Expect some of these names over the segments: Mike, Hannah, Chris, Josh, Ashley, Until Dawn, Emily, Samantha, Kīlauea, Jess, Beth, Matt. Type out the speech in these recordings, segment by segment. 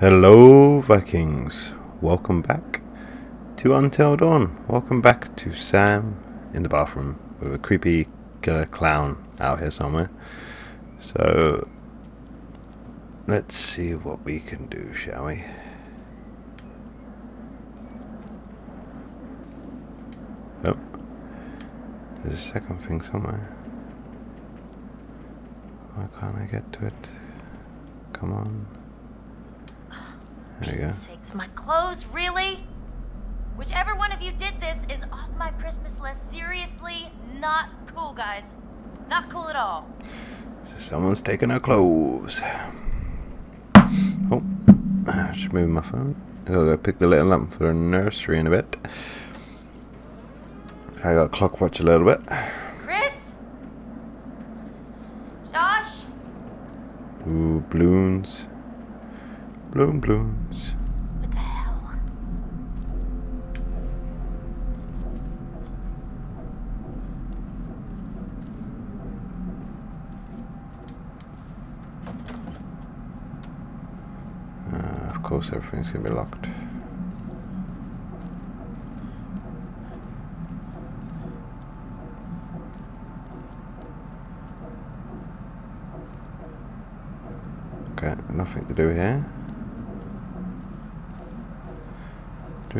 Hello Vikings, welcome back to Until Dawn. Welcome back to Sam in the bathroom with a creepy killer clown out here somewhere. So let's see what we can do, shall we? Oh, there's a second thing somewhere. Why can't I get to it? Come on. There you go. Sakes, my clothes, really? Whichever one of you did this is off my Christmas list. Seriously, not cool, guys. Not cool at all. So someone's taking our clothes. Oh, I should move my phone. I gotta go pick the little lamp for the nursery in a bit. I gotta clock watch a little bit. Chris? Josh? Ooh, balloons. Blooms. What the hell? Of course everything's gonna be locked. Okay, nothing to do here. Oh,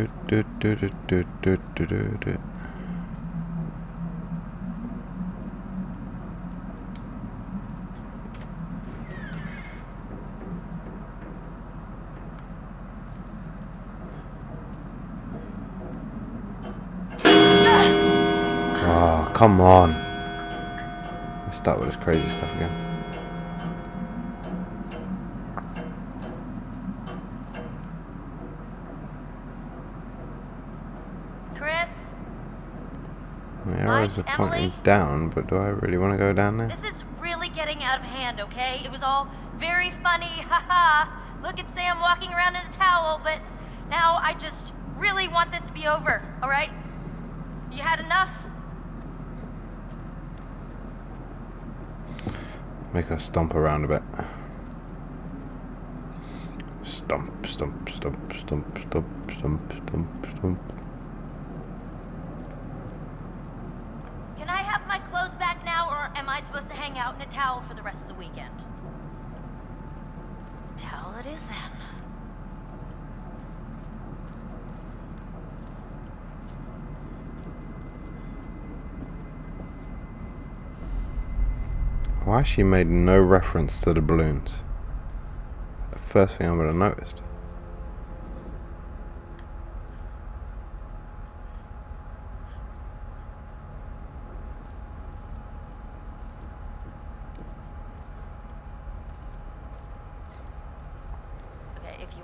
come on. Let's start with this crazy stuff again. Mike, Emily, down, but do I really want to go down there? This is really getting out of hand, okay? It was all very funny, haha. Look at Sam walking around in a towel, but now I just really want this to be over, all right? You had enough? Make her stomp around a bit. Stomp, stomp, stomp, stomp, stomp, stomp, stomp, stomp. In a towel for the rest of the weekend. Towel it is then. Why she made no reference to the balloons? The first thing I would have noticed.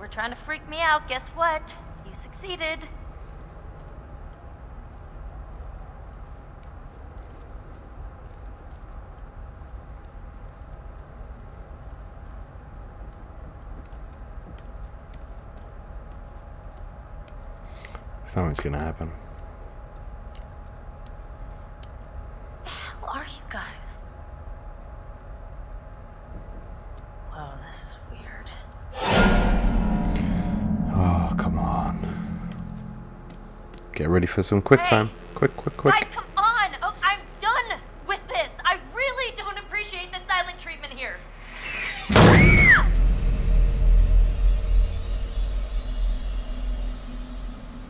Trying to freak me out, guess what? You succeeded. Something's gonna happen. The hell are you guys? Wow, this is weird. Oh, come on. Get ready for some quick time. Quick. Guys, come on. Oh, I'm done with this. I really don't appreciate the silent treatment here.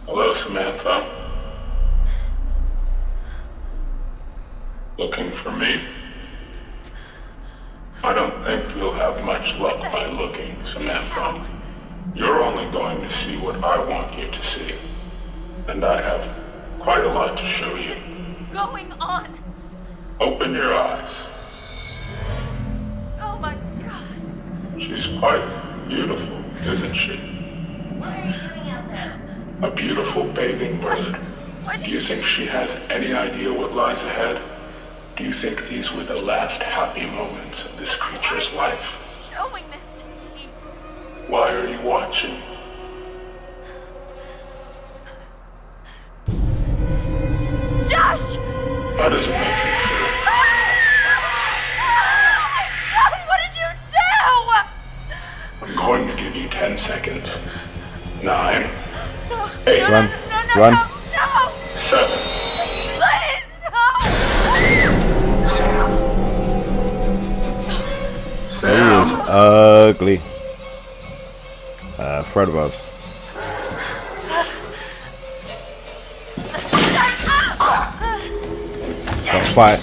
Hello, Samantha. Looking for me? I don't think you'll have much luck by looking, Samantha. You're only going to see what I want you to see. And I have quite a lot to show you. What is going on? Open your eyes. Oh my God. She's quite beautiful, isn't she? What are you doing out there? A beautiful bathing bird. Do you think she has any idea what lies ahead? Do you think these were the last happy moments of this creature's life? Showing this to me. Why are you watching? Josh! How does it make you feel? God, what did you do? I'm going to give you 10 seconds. seconds. 9. No, 8. No, run. No, no, run. No, no, no. 7. Please, no. Sam. Sam. He is ugly. Fred was. Don't fight.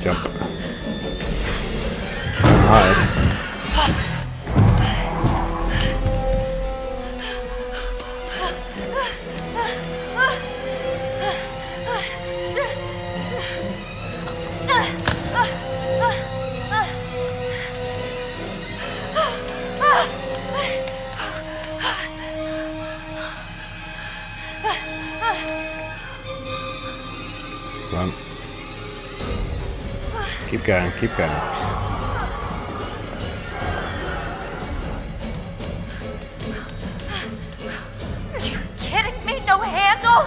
Jump. Hide. Run. Keep going, keep going. Are you kidding me? No handle?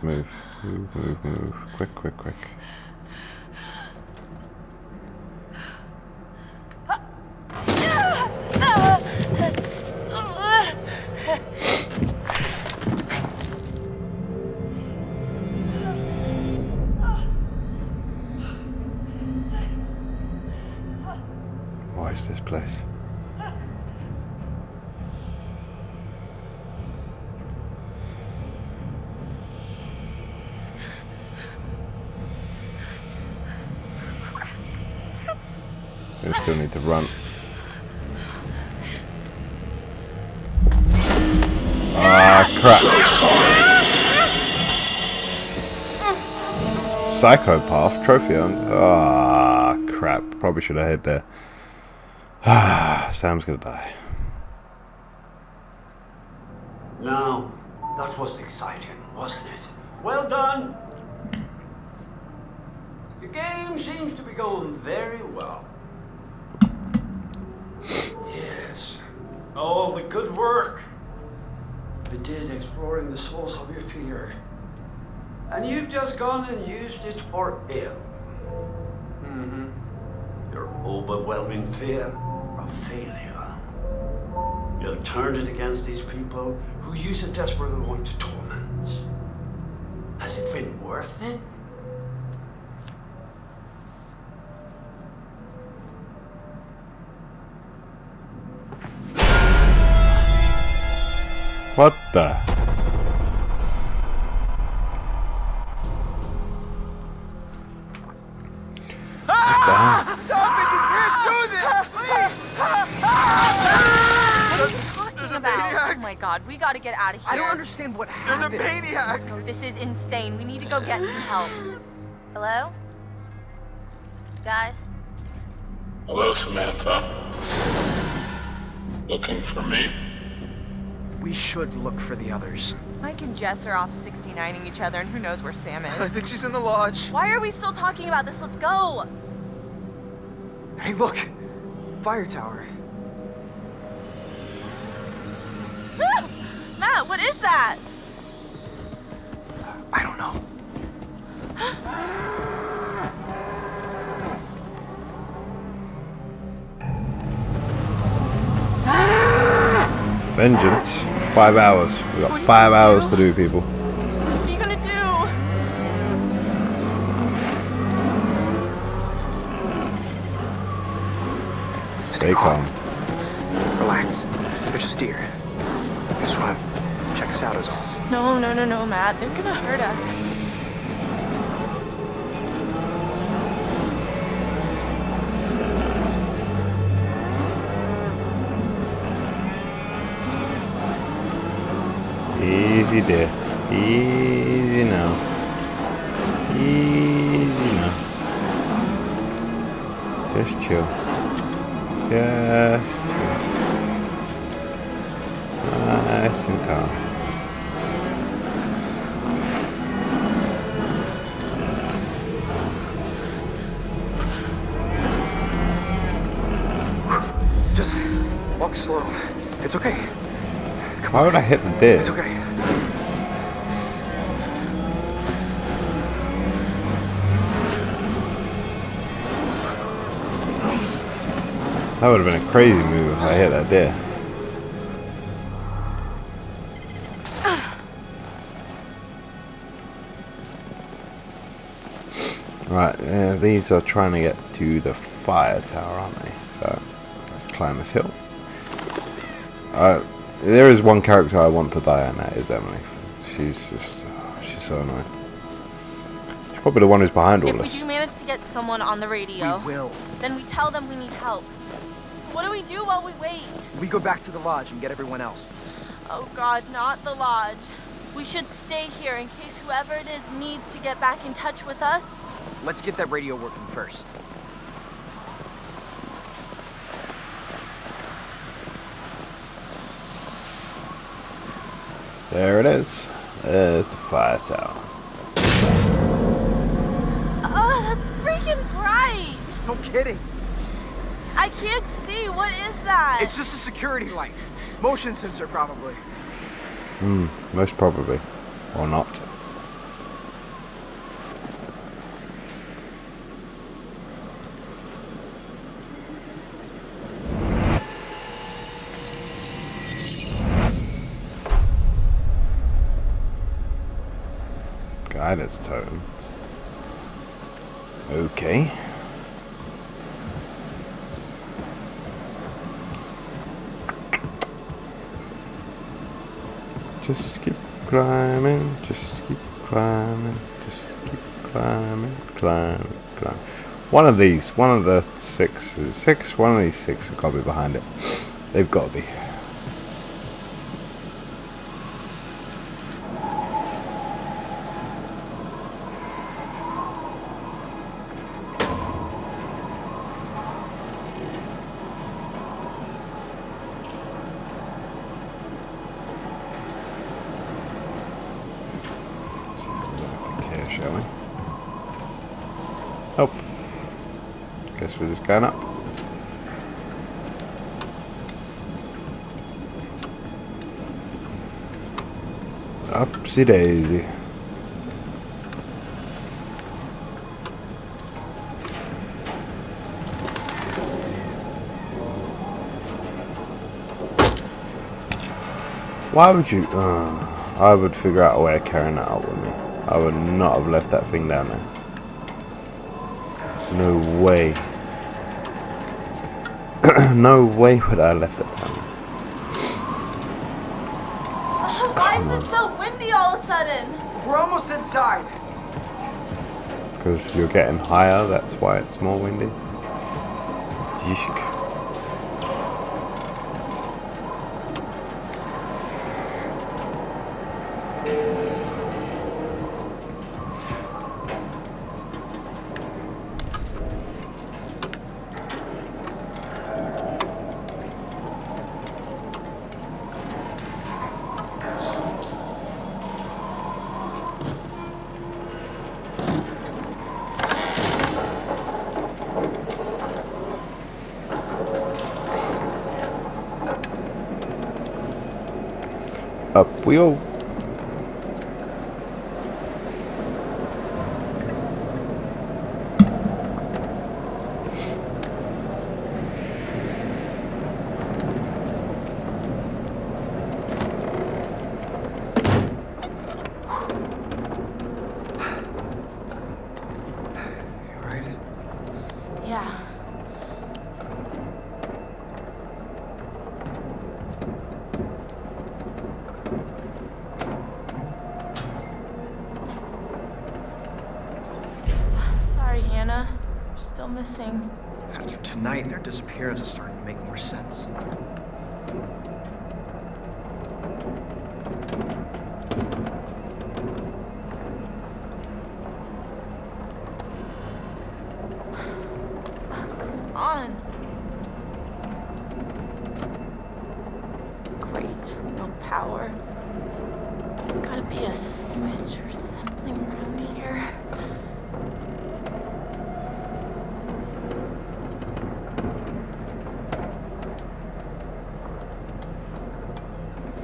Move. Quick. What is this place? We still need to run. Ah, crap. Psychopath trophy hunt. Ah, crap. Probably should have hit there. Ah, Sam's gonna die. Now, that was exciting, wasn't it? Well done. The game seems to be going very well. Yes, all the good work we did exploring the source of your fear, and you've just gone and used it for ill. Your overwhelming fear of failure. You've turned it against these people who you so desperately want to torment. Has it been worth it? What the? Ah, stop it! You can't do this! Please! What are you talking about? Maniac. Oh my god, we gotta get out of here. I don't understand what happened. There's a maniac! No, this is insane. We need to go get some help. Hello? Guys? Hello, Samantha. Looking for me? We should look for the others. Mike and Jess are off 69ing each other, and who knows where Sam is. I think she's in the lodge. Why are we still talking about this? Let's go! Hey, look! Fire tower. Matt, what is that? I don't know. Vengeance. 5 hours. We got 5 hours to do, people. What are you gonna do? Stay calm. Relax. They're just deer. I just wanna check us out is all. No, Matt. They're gonna hurt us. Easy there. Easy now. Easy now. Just chill. Just chill. Nice and calm. Just walk slow. It's okay. Come on. Why would I hit the deer? It's okay. That would have been a crazy move if I hit that deer. Right, these are trying to get to the fire tower, aren't they? So, let's climb this hill. There is one character I want to die, and that is Emily. She's so annoying. She's probably the one who's behind all this. If we do manage to get someone on the radio, we will. Then we tell them we need help. What do we do while we wait? We go back to the lodge and get everyone else. Oh God, not the lodge. We should stay here in case whoever it is needs to get back in touch with us. Let's get that radio working first. There it is. There's the fire tower. Oh, that's freaking bright! No kidding. I can't see. What is that? It's just a security light. Motion sensor, probably. Most probably. Or not. Guidance totem. Okay. Just keep climbing, just keep climbing, just keep climbing, climbing, climbing. One of these six have got to be behind it. They've got to be. We're just going up. Upsy daisy. Why would you? I would figure out a way of carrying that out with me. I would not have left that thing down there. No way. No way would I have left it down there. Why is it so windy all of a sudden? We're almost inside. Because you're getting higher, that's why it's more windy. Yeesh. Up we go. Hannah, we're still missing. After tonight, their disappearance is starting to make more sense. power. Gotta be a switch or something around here.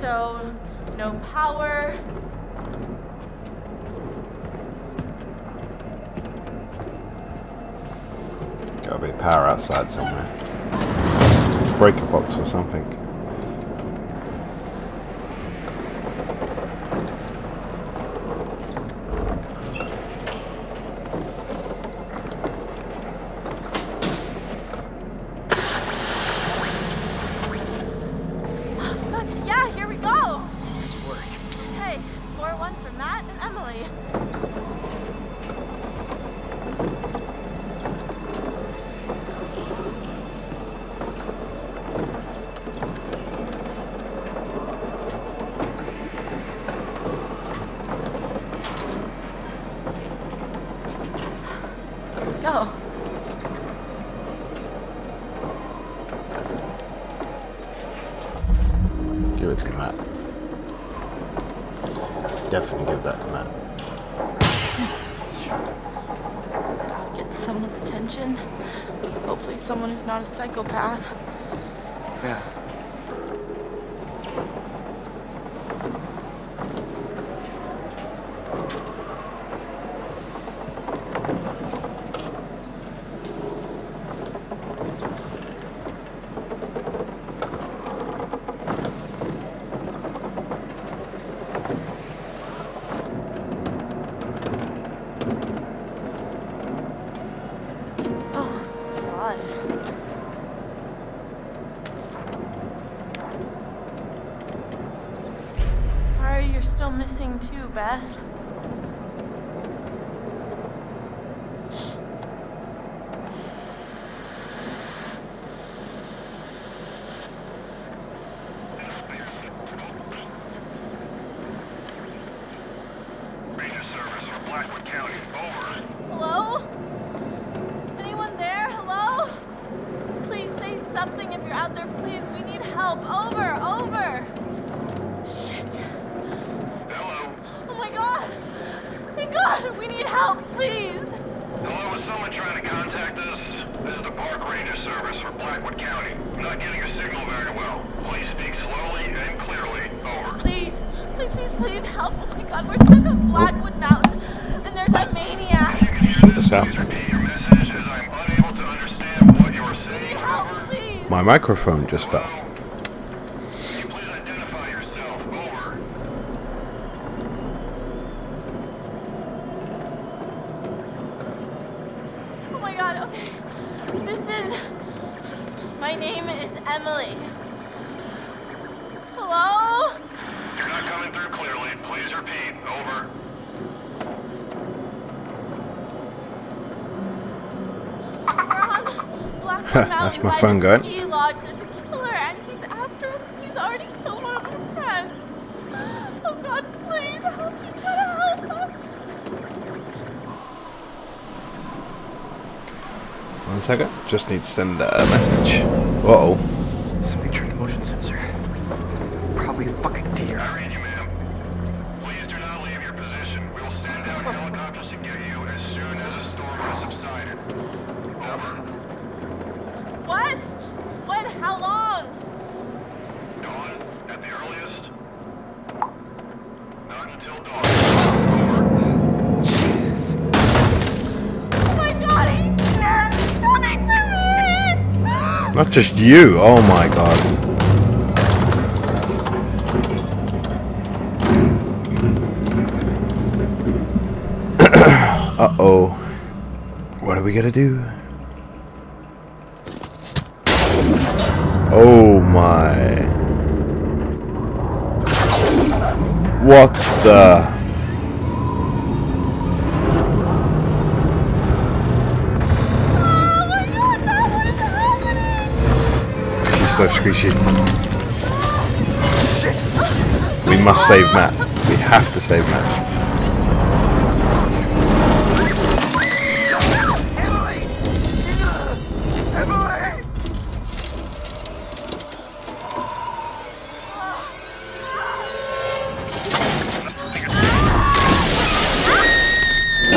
So, no power. Gotta be power outside somewhere. Breaker box or something. Not a psychopath. Yeah. Missing too, Beth. My microphone just fell. Can you please identify yourself? Over. Oh my god, okay. My name is Emily. Hello? You're not coming through clearly. Please repeat. Over. That's my phone going. There's a killer and he's after us. He's already killed one of our friends. Oh god, please help me, help. 1 second. Just need to send a message. Uh oh. Something triggered the motion sensor. Probably a fucking deer. I read you, ma'am. Please do not leave your position. We will send out helicopters to get you as soon as the storm has subsided. Over. What? When? How long? Dawn, at the earliest. Not until dawn. Over. Jesus. Oh my god, he's there! He's coming for me! Not just you, oh my god. Uh-oh. What are we gonna do? Oh my. What the? Oh my god, no, what is happening? She's so screechy. Shit. We must save Matt. We have to save Matt.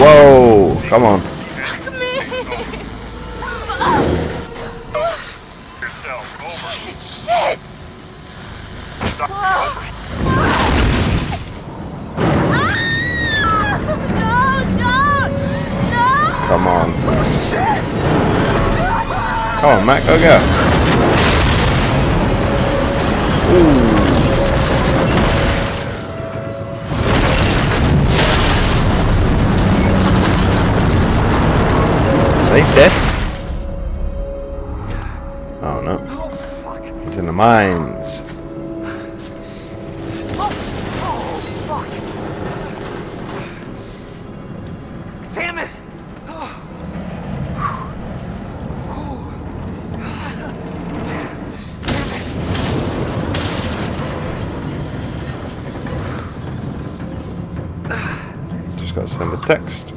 Whoa, come on. Jesus, shit. Come on. Come on, Matt, go go. Ooh. Are they dead? Oh no. He's in the mines. Damn it! Just gotta send a text.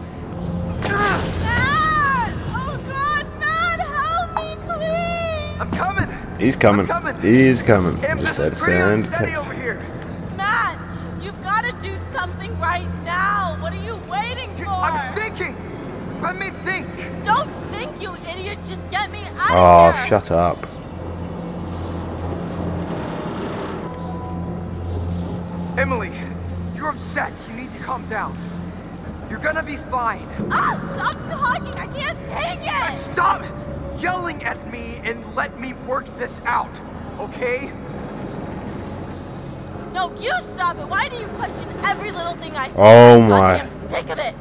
He's coming. He's coming. Just had to send a text. Matt, you've got to do something right now. What are you waiting for? I'm thinking. Let me think. Don't think, you idiot. Just get me out of here. Oh, shut up. Emily, you're upset. You need to calm down. You're gonna be fine. Oh, stop talking. I can't take it. Stop yelling at me and let me work this out, okay? No, you stop it. Why do you question every little thing I say? Oh my. I'm sick of it.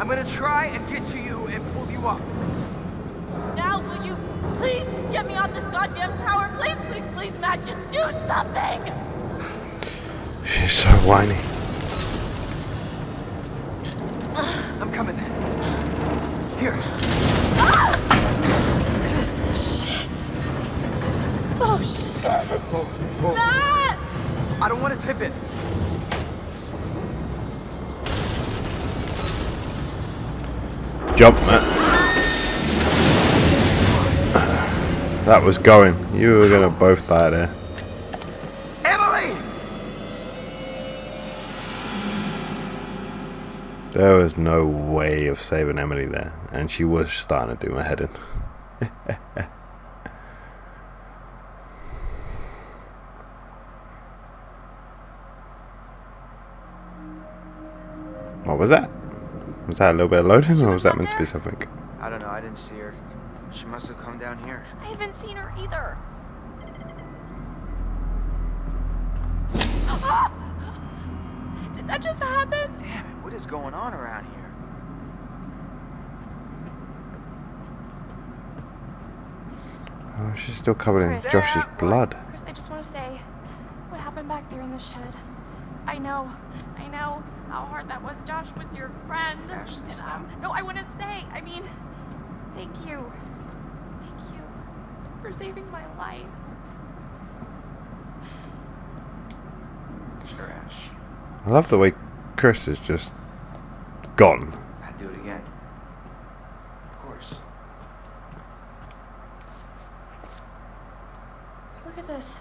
I'm gonna try and get to you and pull you up. Now, will you please get me off this goddamn tower? Please, please, please, Matt, just do something. She's so whiny. I'm coming. Here. Ah! Shit. Oh, shit. Oh. Matt! I don't want to tip it. Jump, Matt. That was going. You were going to both die there. There was no way of saving Emily there, and she was starting to do my head in. What was that? Was that a little bit of loading, or was that meant to be something? I don't know, I didn't see her. She must have come down here. I haven't seen her either. Did that just happen? Damn it. What is going on around here? Oh, she's still covered in Josh's blood. Chris, I just want to say, what happened back there in the shed? I know how hard that was. Josh was your friend. Ashley, stop. No, I want to say, I mean, thank you. Thank you for saving my life. Sure, Ash. I love the way Chris is just gone. I'd do it again. Of course. Look at this.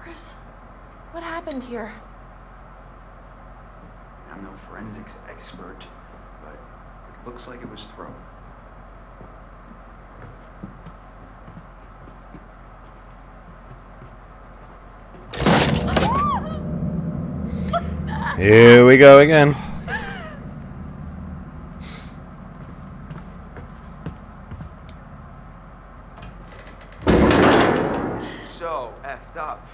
Chris, what happened here? I'm no forensics expert, but it looks like it was thrown. Here we go again. This is so effed up.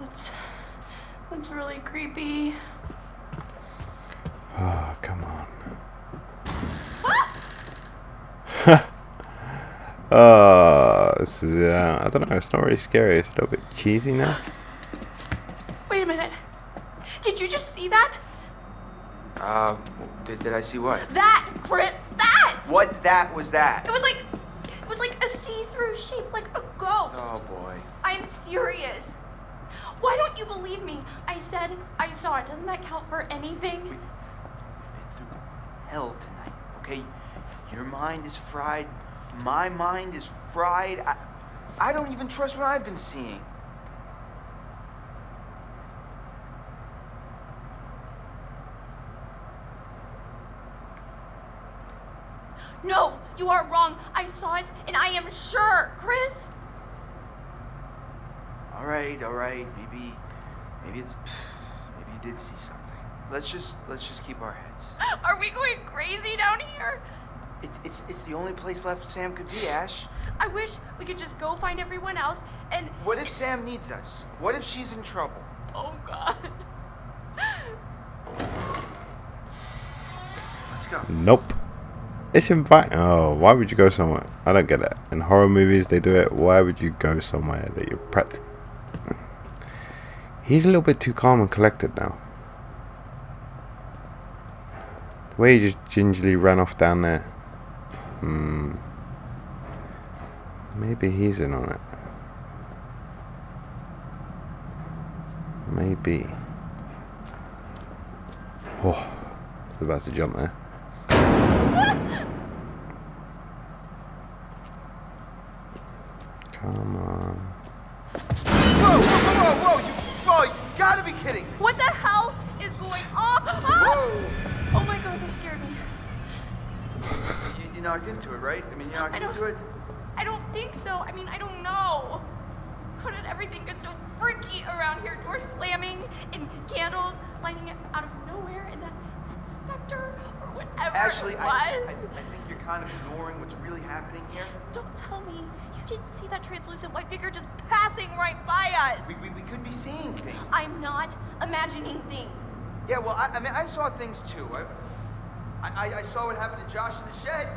That's really creepy. Oh, come on. This is, I don't know, it's not really scary, it's a little bit cheesy now. Wait a minute. Did you just see that? Did I see what? That, Chris, that! What that was that? It was like a see-through shape, like a ghost. Oh boy. I'm serious. Why don't you believe me? I said I saw it. Doesn't that count for anything? We've been through hell tonight, okay? Your mind is fried. My mind is fried. I don't even trust what I've been seeing. No, you are wrong. I saw it, and I am sure, Chris. All right. Maybe you did see something. Let's just keep our heads. Are we going crazy down here? It's the only place left Sam could be, Ash. I wish we could just go find everyone else and... What if Sam needs us? What if she's in trouble? Oh, God. Let's go. Nope. It's inviting. Oh, why would you go somewhere? I don't get it. In horror movies, they do it. Why would you go somewhere that you're practically... He's a little bit too calm and collected now. The way he just gingerly ran off down there. Maybe he's in on it. Maybe. Oh, I was about to jump there. Come on. Whoa, you gotta be kidding. What the hell is going on? Oh my God, that scared me. You knocked into it, right? I mean, you knocked into it? I don't think so. I mean, I don't know. How did everything get so freaky around here? Doors slamming and candles lighting out of nowhere and that specter or whatever. Ashley, it was. I think you're kind of ignoring what's really happening here. Don't tell me you didn't see that translucent white figure just passing right by us. We could be seeing things. I'm not imagining things. Yeah, well, I mean, I saw things too. I saw what happened to Josh in the shed.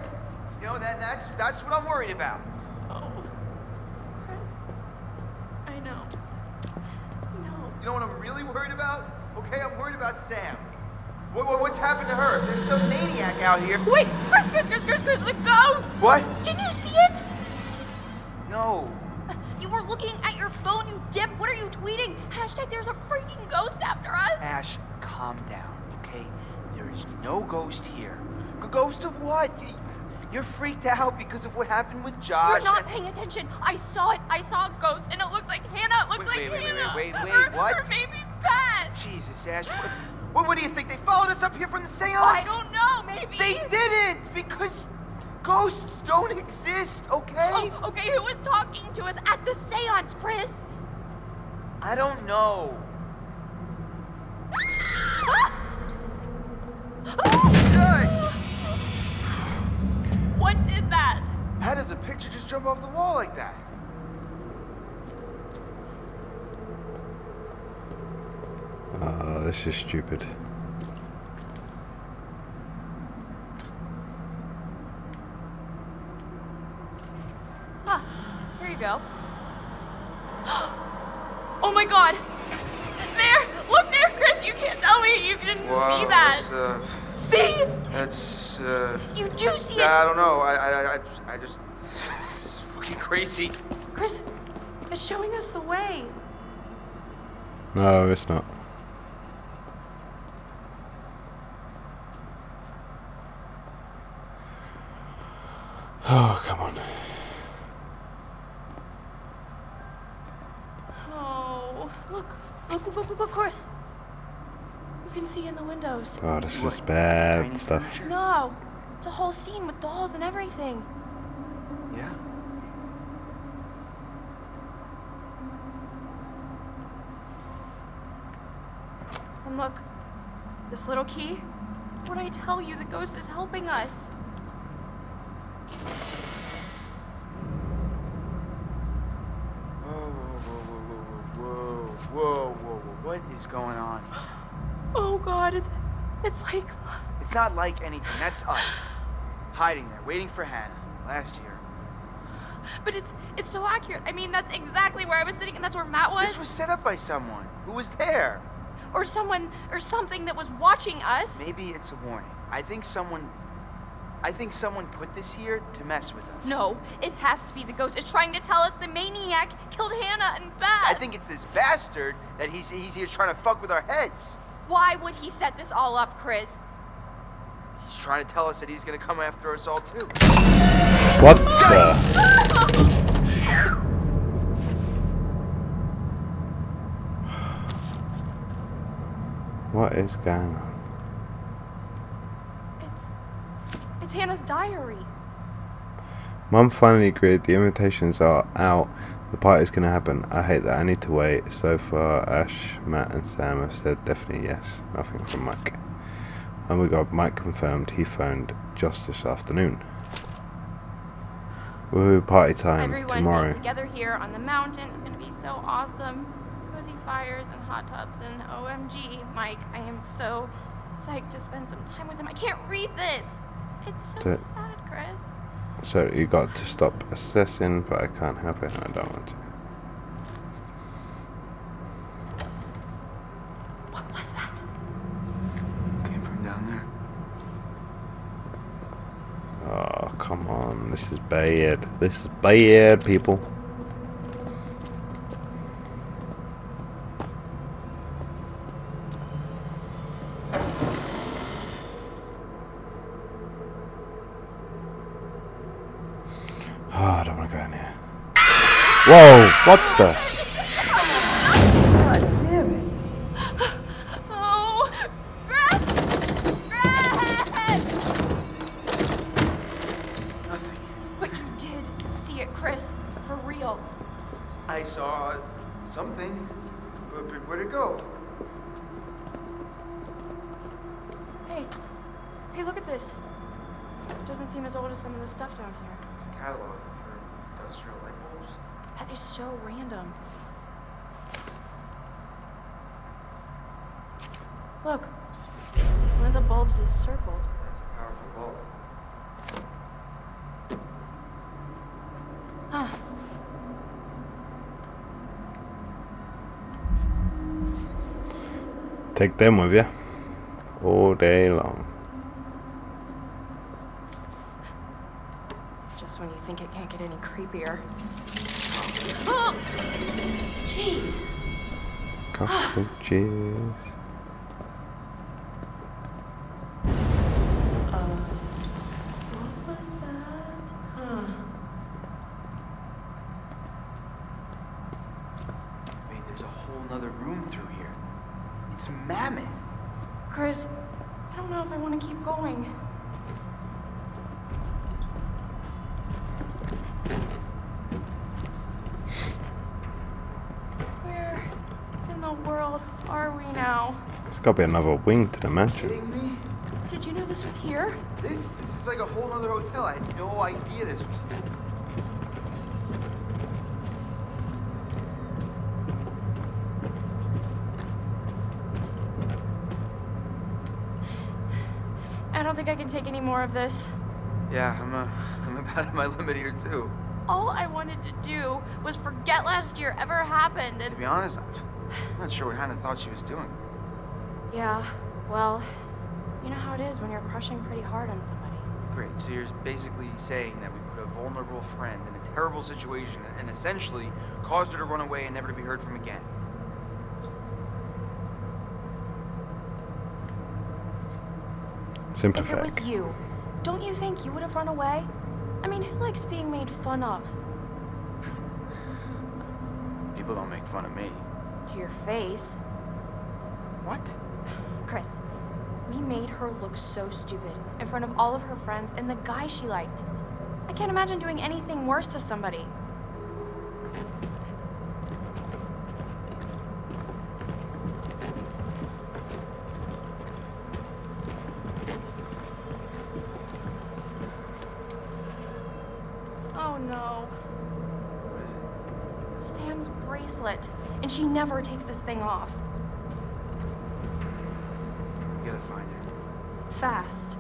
You know, that's what I'm worried about. Oh, Chris. I know. You know what I'm really worried about? Okay, I'm worried about Sam. What's happened to her? There's some maniac out here. Wait, Chris, the ghost! What? Didn't you see it? No. You were looking at your phone, you dip. What are you tweeting? # there's a freaking ghost after us. Ash, calm down, okay? There is no ghost here. Ghost of what? You're freaked out because of what happened with Josh. You're not paying attention. I saw it. I saw a ghost, and it looked like Hannah. It looked like Hannah. Wait, what? Her baby Beth. Jesus, Ash. What do you think? They followed us up here from the seance? I don't know, maybe. They didn't because ghosts don't exist, okay? Oh, okay, who was talking to us at the seance, Chris? I don't know. What did that? How does a picture just jump off the wall like that? This is stupid. Ah, here you go. Oh my God! There! Look there, Chris! You can't tell me you didn't see that! See? That's, You do see it! I don't know. I just... This is fucking crazy. Chris, it's showing us the way. No, it's not. Oh, come on. Oh, look, Chris. You can see in the windows. Oh, this is bad stuff. No, it's a whole scene with dolls and everything. Yeah. And look, this little key. What'd I tell you? The ghost is helping us. Whoa, what is going on here? Oh God, it's like... It's not like anything, that's us. Hiding there, waiting for Hannah, last year. But it's so accurate. I mean, that's exactly where I was sitting and that's where Matt was. This was set up by someone who was there. Or someone, or something that was watching us. Maybe it's a warning. I think someone put this here to mess with us. No, it has to be the ghost. It's trying to tell us the maniac killed Hannah and Beth. I think it's this bastard that he's here trying to fuck with our heads. Why would he set this all up, Chris? He's trying to tell us that he's gonna come after us all too. What? What is going on? It's Hannah's diary. Mum finally agreed. The invitations are out. The party's gonna happen. I hate that. I need to wait. So far, Ash, Matt, and Sam have said definitely yes. Nothing from Mike. Oh my god, Mike confirmed. He phoned just this afternoon. Woohoo, party time tomorrow. Everyone together here on the mountain. It's gonna be so awesome. Cozy fires and hot tubs and OMG, Mike. I am so psyched to spend some time with him. I can't read this. It's so sad, Chris. So you got to stop assessing, but I can't help it and I don't want to. What was that? Came from down there. Oh, come on. This is bad. This is bad, people. Whoa, what the? God damn it. Oh, Brad! Brad! Nothing. But you did see it, Chris, for real. I saw something, but where'd it go? Hey, hey, look at this. It doesn't seem as old as some of the stuff down here. It's a catalog for industrial light bulbs. That is so random. Look, one of the bulbs is circled. That's a powerful bulb. Huh. Take them with you all day long. Just when you think it can't get any creepier. Oh, jeez. Cockroaches. What was that? Wait, there's a whole nother room through here. It's mammoth. Chris, I don't know if I want to keep going. There's gotta be another wing to the mansion. Did you know this was here? This is like a whole other hotel. I had no idea this was here. I don't think I can take any more of this. Yeah, I'm about at my limit here too. All I wanted to do was forget last year ever happened. And to be honest, I'm not sure what Hannah thought she was doing. Yeah, well, you know how it is when you're crushing pretty hard on somebody. Great, so you're basically saying that we put a vulnerable friend in a terrible situation and essentially caused her to run away and never to be heard from again. Sympathetic. If it was you, don't you think you would have run away? I mean, who likes being made fun of? People don't make fun of me. To your face. What? Chris, we made her look so stupid in front of all of her friends and the guy she liked. I can't imagine doing anything worse to somebody. Oh no. What is it? Sam's bracelet, and she never takes this thing off. Fast.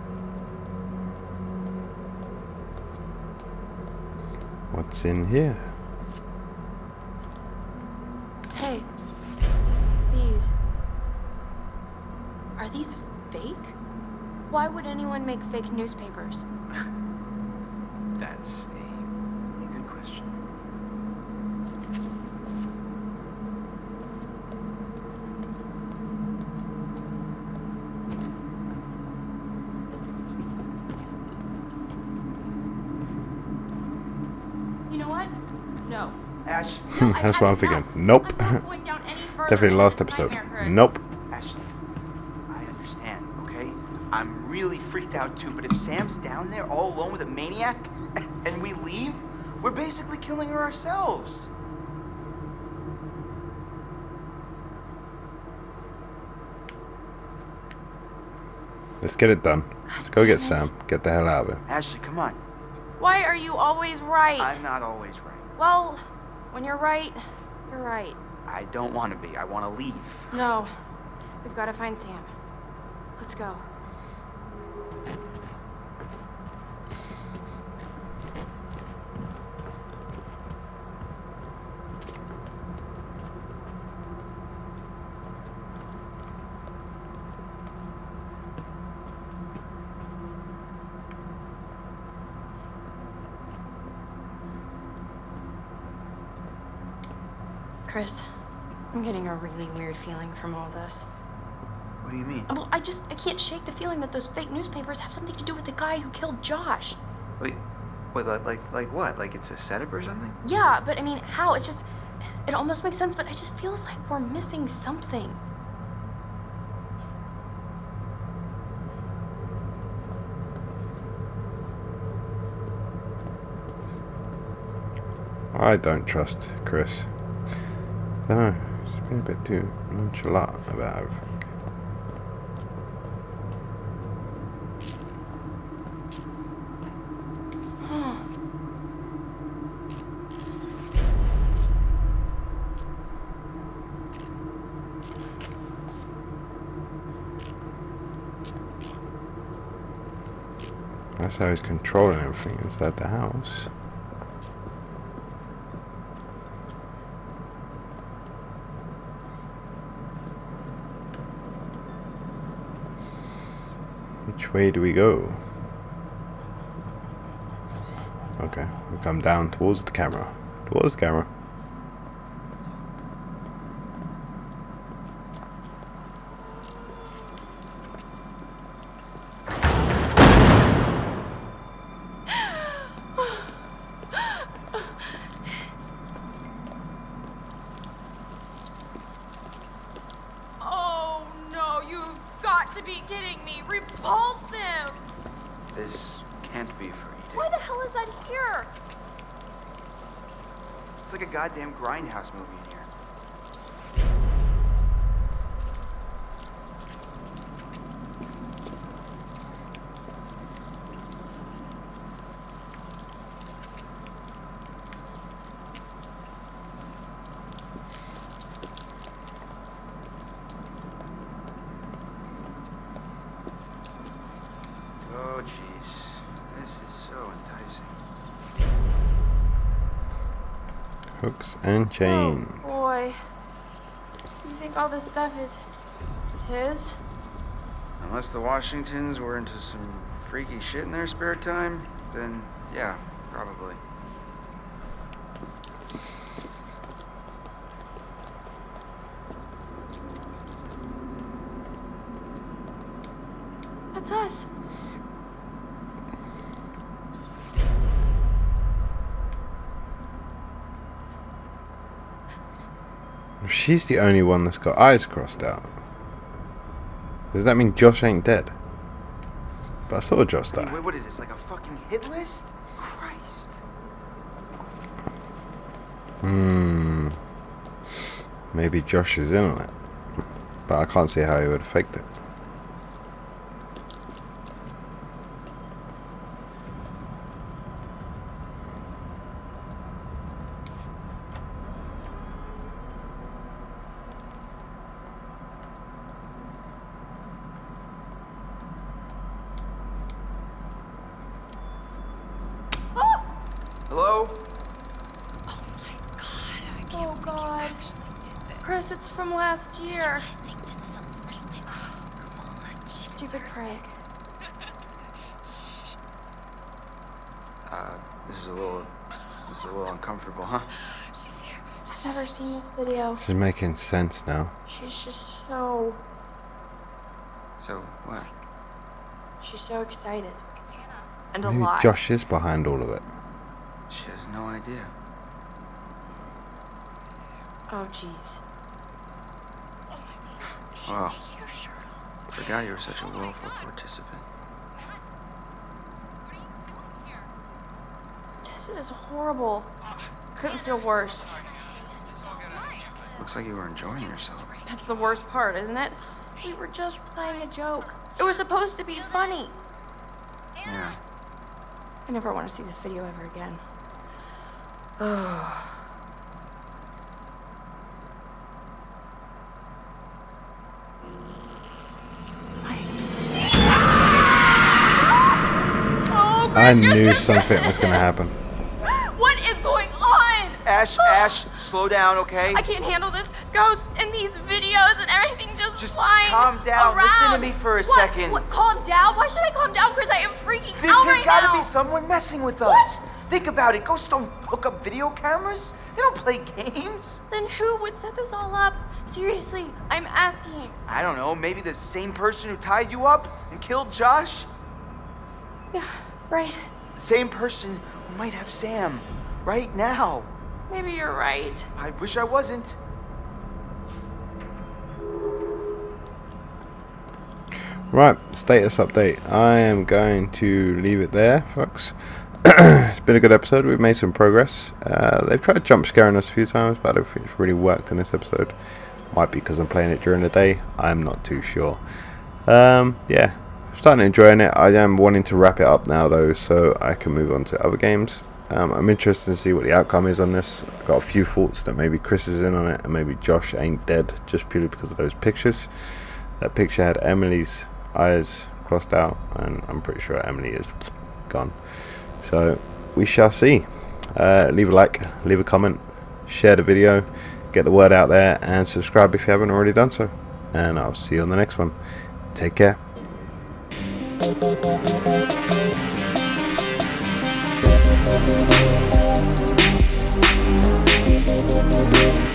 What's in here? Hey, these. Are these fake? Why would anyone make fake newspapers? That's a really good question. No. Ash. That's what I'm thinking. Nope. I'm going down any further. Definitely last episode. Nope. Ashley, I understand, okay? I'm really freaked out too, but if Sam's down there all alone with a maniac and we leave, we're basically killing her ourselves. Let's get it done. Let's go get Sam. Get the hell out of it. Ashley, come on. Why are you always right? I'm not always right. Well, when you're right, you're right. I don't want to be. I want to leave. No. We've got to find Sam. Let's go. Chris, I'm getting a really weird feeling from all this. What do you mean? Well, I can't shake the feeling that those fake newspapers have something to do with the guy who killed Josh. Wait, like what? Like it's a setup or something? Yeah, but I mean, how? It's just, it almost makes sense, but it just feels like we're missing something. I don't trust Chris. I don't know, it's been a bit too nonchalant about everything. That's how he's controlling everything inside the house. Which way do we go? Okay, we come down towards the camera. Towards the camera. Goddamn grindhouse movie in here. Oh, jeez. This is so enticing. Hooks and chains. Oh boy. You think all this stuff is his? Unless the Washingtons were into some freaky shit in their spare time, then yeah, probably. That's us. She's the only one that's got eyes crossed out. Does that mean Josh ain't dead? But I saw Josh die. Wait, what is this, like a fucking hit list? Christ. Hmm. Maybe Josh is in on it. But I can't see how he would have faked it. Hello? Oh my god, I can't believe you actually did that. Chris, it's from last year. I think this is a nightmare. Oh, come on. Stupid prank. This is a little uncomfortable, huh? She's here. I've never seen this video. This is making sense now. She's just so... So what? She's so excited. It's Hannah. And a lot. Maybe Josh is behind all of it. She has no idea. Oh, jeez. Wow. I forgot you were such a willful participant. What are you doing here? This is horrible. Couldn't feel worse. Looks like you were enjoying yourself. That's the worst part, isn't it? We were just playing a joke. It was supposed to be funny. Yeah. I never want to see this video ever again. Oh. I knew something was going to happen. What is going on? Ash, slow down, okay? I can't handle this. Ghosts and these videos and everything just flying around. Calm down. Listen to me for a second. What? Calm down? Why should I calm down, Chris? I am freaking out right now. This has got to be someone messing with us. What? Think about it. Ghosts don't hook up video cameras. They don't play games. Then who would set this all up? Seriously, I'm asking. I don't know. Maybe the same person who tied you up and killed Josh? Yeah. Right. The same person who might have Sam right now. Maybe you're right. I wish I wasn't. Right, status update. I am going to leave it there, folks. It's been a good episode. We've made some progress. They've tried jump scaring us a few times, but I don't think it's really worked in this episode. Might be because I'm playing it during the day. I'm not too sure. Yeah. Starting enjoying it. I am wanting to wrap it up now though, so I can move on to other games. I'm interested to see what the outcome is on this. I've got a few thoughts that maybe Chris is in on it, and maybe Josh ain't dead just purely because of those pictures. That picture had Emily's eyes crossed out, and I'm pretty sure Emily is gone. So we shall see. Leave a like, leave a comment, share the video, get the word out there, and subscribe if you haven't already done so. And I'll see you on the next one. Take care. We'll be right back.